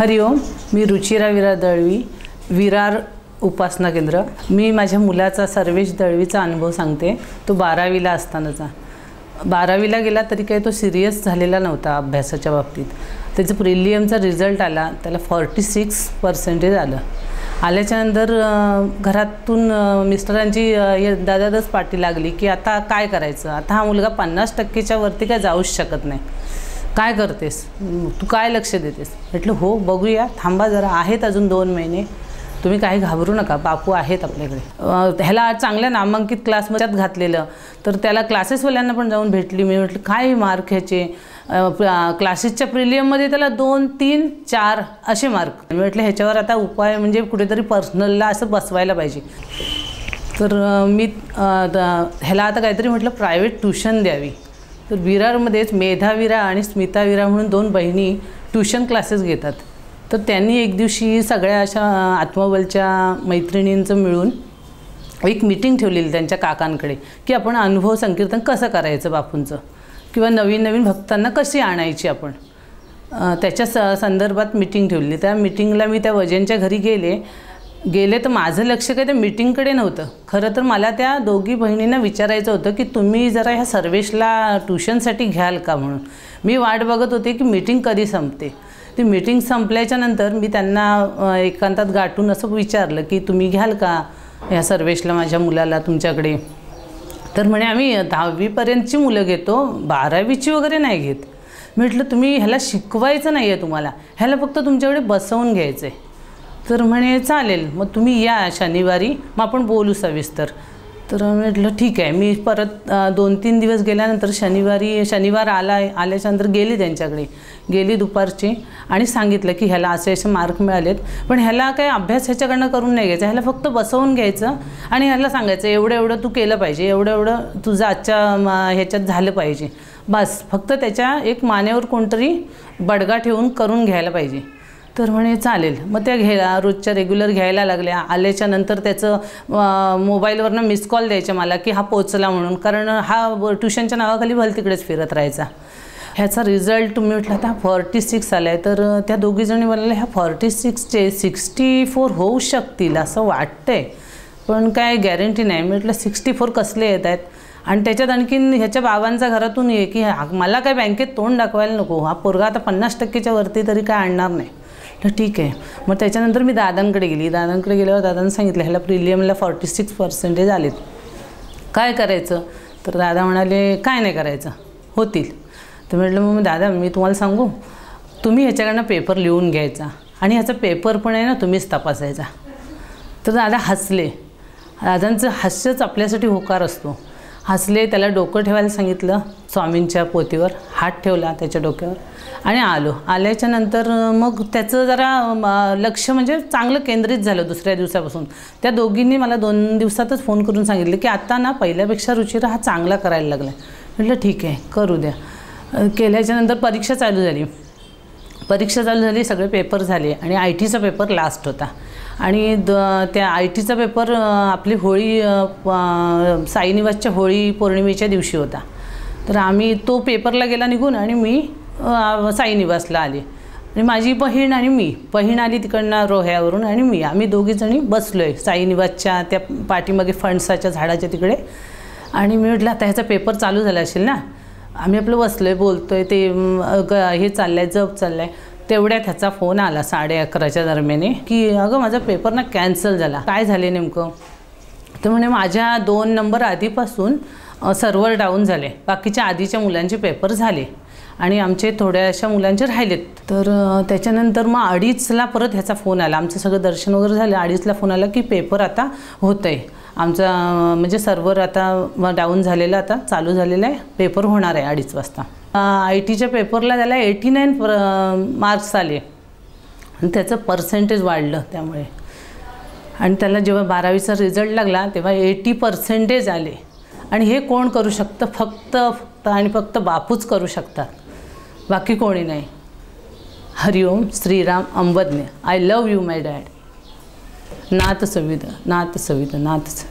हरिओम. मी रुचिरा विरार दळवी, विरार उपासना केंद्र. मी माझ्या मुलाचा सर्वेश दळवीचा अनुभव सांगते. तो बारावीला असतानाचा, बारावीला गेला तरी काही तो सिरियस झालेला नव्हता अभ्यासाच्या बाबतीत. त्याचा प्रिलियमचा रिझल्ट आला, त्याला 46% आलं. आल्याच्यानंतर घरातून मिस्टरांची दादादच पाठी लागली की आता काय करायचं, आता हा मुलगा 50%च्या वरती काय जाऊच शकत नाही, काय करतेस तू, काय लक्ष देतेस. म्हटलं हो बघूया, थांबा जरा, आहेत अजून 2 महिने, तुम्ही काही घाबरू नका, बापू आहेत आपल्याकडे. ह्याला चांगल्या नामांकित क्लासमध्येच घातलेलं, तर त्याला क्लासेसवाल्यांना पण जाऊन भेटली मी. म्हटलं काय मार्क ह्याचे, क्लासेसच्या प्रिलियममध्ये त्याला 2, 3, 4 असे मार्क. म्हटलं ह्याच्यावर आता उपाय म्हणजे कुठेतरी पर्सनलला असं बसवायला पाहिजे. तर मी ह्याला आता काहीतरी म्हटलं प्रायव्हेट ट्यूशन द्यावी. तर विरारमध्येच मेधाविरा आणि स्मिताविरा म्हणून 2 बहिणी ट्यूशन क्लासेस घेतात. तर त्यांनी एक दिवशी सगळ्या अशा आत्मबलच्या मैत्रिणींचं मिळून एक मीटिंग ठेवलेली त्यांच्या काकांकडे की आपण अनुभव संकीर्तन कसं करायचं बापूंचं, किंवा नवीन नवीन भक्तांना कशी आणायची आपण, त्याच्या संदर्भात मीटिंग ठेवली. त्या मीटिंगला मी त्या वजेंच्या घरी गेले तर माझं लक्ष काही त्या मीटिंगकडे नव्हतं. खरं तर मला त्या 2 बहिणींना विचारायचं होतं की तुम्ही जरा ह्या सर्वेशला ट्यूशनसाठी घ्याल का म्हणून. मी वाट बघत होते की मीटिंग कधी संपते. ती मीटिंग संपल्याच्यानंतर मी त्यांना एकांतात गाठून असं विचारलं की तुम्ही घ्याल का ह्या सर्वेशला, माझ्या मुलाला तुमच्याकडे. तर म्हणे आम्ही 10वीपर्यंतची मुलं घेतो, 12वीची वगैरे नाही घेत. म्हटलं तुम्ही ह्याला शिकवायचं नाही आहे तुम्हाला, ह्याला फक्त तुमच्याकडे बसवून घ्यायचं आहे. तर म्हणे चालेल, मग तुम्ही या शनिवारी, मग आपण बोलू सविस्तर. तर म्हटलं ठीक आहे. मी परत 2-3 दिवस गेल्यानंतर शनिवार आल्याच्यानंतर गेली त्यांच्याकडे, गेली दुपारची आणि सांगितलं की ह्याला असे असे मार्क मिळालेत, पण ह्याला काय अभ्यास ह्याच्याकडनं करून नाही घ्यायचा, ह्याला फक्त बसवून घ्यायचं आणि ह्याला सांगायचं एवढं एवढं तू केलं पाहिजे, एवढं एवढं तुझं आजच्या ह्याच्यात झालं पाहिजे बस. फक्त त्याच्या एक मानेवर कोणतरी बडगा ठेवून करून घ्यायला पाहिजे. तर म्हणे चालेल. मग त्या रोजच्या रेग्युलर घ्यायला लागल्या. आल्याच्यानंतर त्याचं मोबाईलवरनं मिस कॉल द्यायचे मला की हा पोचला म्हणून, कारण हा ट्युशनच्या नावाखाली भलतीकडेच फिरत राहायचा. ह्याचा रिझल्ट तुम्ही म्हटलं आता 46 आला आहे. तर त्या 2 जणी म्हणाल्या ह्या 46चे 64 होऊ शकतील असं वाटतंय, पण काय गॅरंटी नाही. म्हटलं 64 कसले येत आहेत, आणि त्याच्यात आणखीन ह्याच्या बाबांचा घरातून ये की मला काय बँकेत तोंड दाखवायला नको, हा पोरगा आता 50%च्या वरती तरी काय आणणार नाही. तर ठीक आहे. मग त्याच्यानंतर मी दादांकडे गेली. दादांकडे गेल्यावर दादांनी सांगितलं ह्याला प्रिलियमला 46% आलेत, काय करायचं. तर दादा म्हणाले काय नाही करायचं, होतील. तर म्हटलं मग दादा मी तुम्हाला सांगू, तुम्ही ह्याच्याकडनं पेपर लिहून घ्यायचा आणि ह्याचा पेपर पण आहे ना तुम्हीच तपासायचा. तर दादा हसले. दादांचं हास्यच आपल्यासाठी होकार असतो. हसले, त्याला डोकं ठेवायला सांगितलं, स्वामींच्या पोथीवर हात ठेवला त्याच्या डोक्यावर आणि आलो. आल्याच्यानंतर मग त्याचं जरा लक्ष म्हणजे चांगलं केंद्रित झालं. दुसऱ्या दिवसापासून त्या 2घींनी मला 2 दिवसातच फोन करून सांगितलं की आता ना पहिल्यापेक्षा रुचिरा हा चांगला करायला लागला. म्हटलं ठीक आहे, करू द्या. केल्याच्यानंतर परीक्षा चालू झाली. परीक्षा चालू झाली, सगळे पेपर झाले आणि IT चा पेपर लास्ट होता. आणि त्या IT चा पेपर आपली होळी, साईनिवासच्या होळी पौर्णिमेच्या दिवशी होता. तर आम्ही तो पेपरला गेला निघून आणि मी साईनिवासला आले. आणि माझी बहीण आणि मी, बहीण आली तिकडनं रोह्यावरून आणि मी, आम्ही 2घीजणी बसलो आहे साईनिवासच्या त्या पाठीमागे फणसाच्या झाडाच्या तिकडे. आणि मी म्हटलं आता ह्याचा पेपर चालू झाला असेल ना, आम्ही आपलं बसलो आहे बोलतो आहे, ते हे चाललं आहे, जप चाललं आहे. तेवढ्यात ह्याचा फोन आला 11:30च्या दरम्याने की अगं माझा पेपर ना कॅन्सल झाला. काय झाले नेमकं? तर म्हणे माझ्या 2 नंबर आधीपासून सर्व्हर डाऊन झाले, बाकीच्या आधीच्या मुलांचे पेपर झाले आणि आमचे थोड्याशा मुलांचे राहिलेत. तर त्याच्यानंतर मग 2:30ला परत ह्याचा फोन आला. आमचं सगळं दर्शन वगैरे झालं. 2:30ला फोन आला की पेपर आता होतं आहे, आमचा म्हणजे सर्व्हर आता डाऊन झालेला, आता चालू झालेला आहे, पेपर होणार आहे 2:30 वाजता. IT च्या पेपरला त्याला 89 मार्क्स आले आणि त्याचं पर्सेंटेज वाढलं त्यामुळे. आणि त्याला जेव्हा 12वीचा रिझल्ट लागला तेव्हा 80% आले. आणि हे कोण करू शकतं? फक्त फक्त आणि फक्त बापूच करू शकतात, बाकी कोणी नाही. हरिओम श्रीराम अंबदने. I love you my dad. Nath Savita Nath Savita Nath.